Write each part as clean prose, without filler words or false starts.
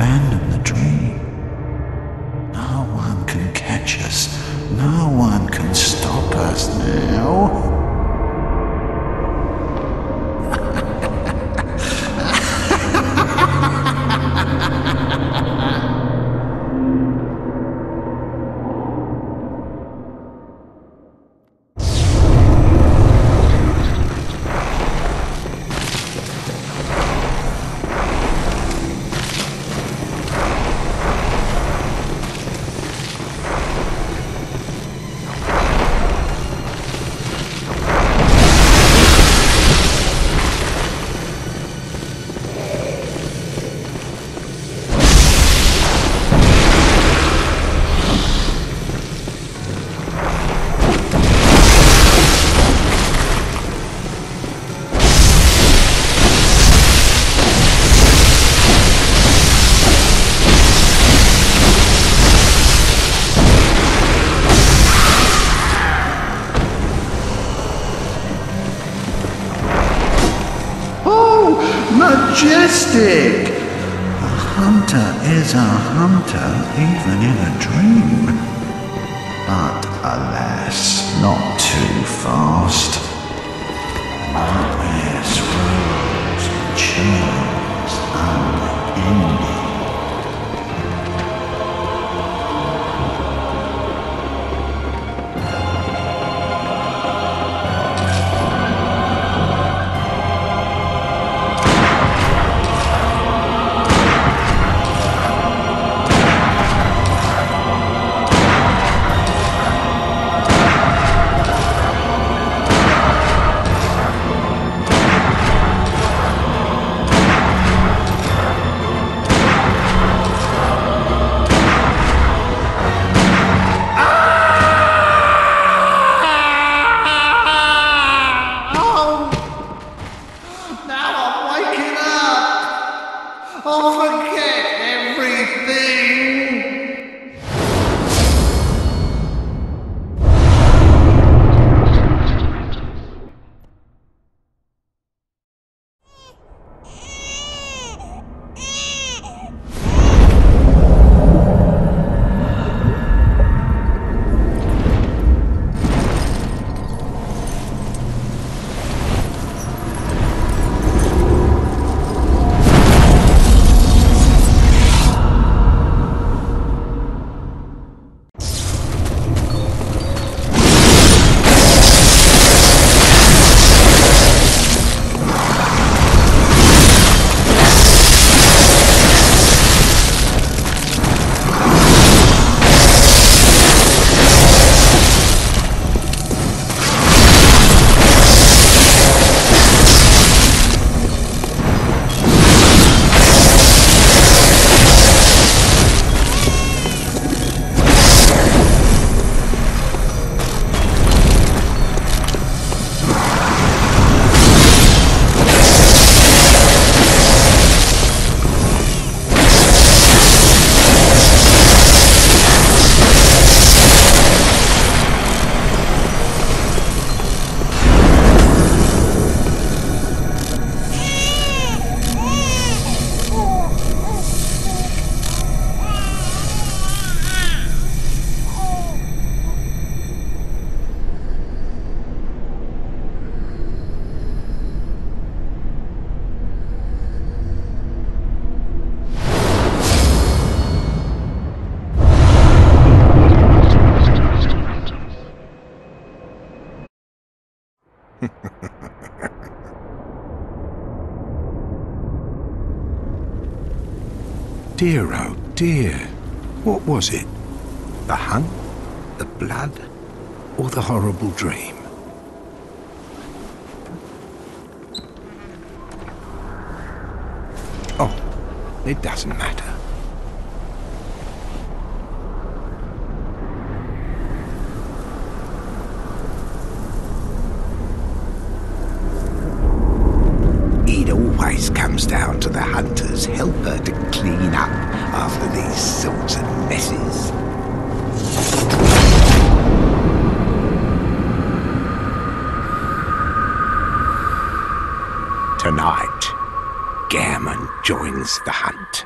abandon the dream. No one can catch us. No one can stop us now. Majestic! A hunter is a hunter, even in a dream. But alas, not too fast. Nightmares, wounds, chills, unending. Dear, oh dear, what was it? The hunt, the blood, or the horrible dream? Oh, it doesn't matter. Comes down to the hunters help her to clean up after these sorts of messes. Tonight, Gammon joins the hunt.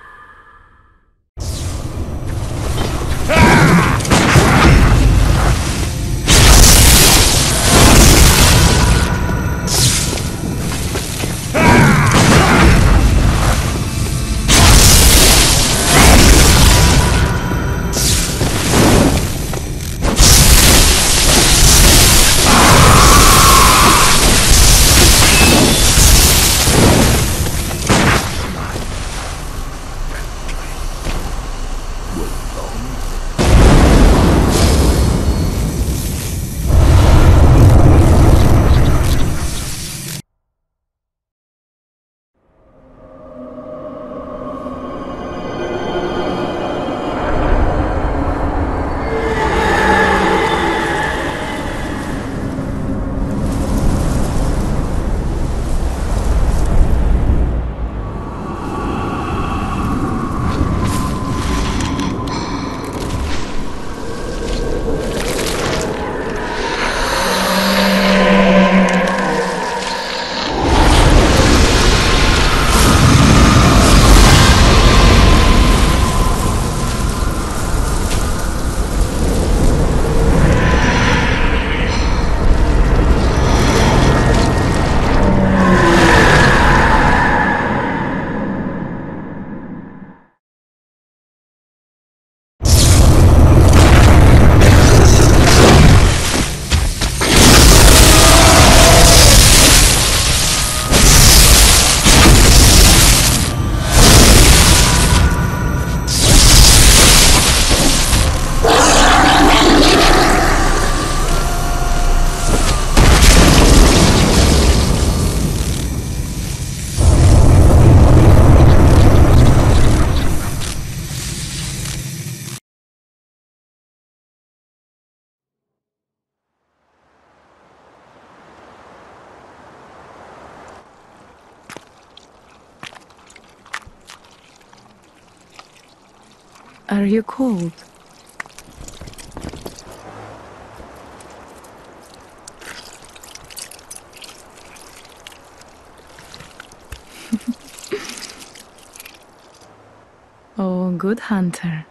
Are you cold? Oh, good hunter.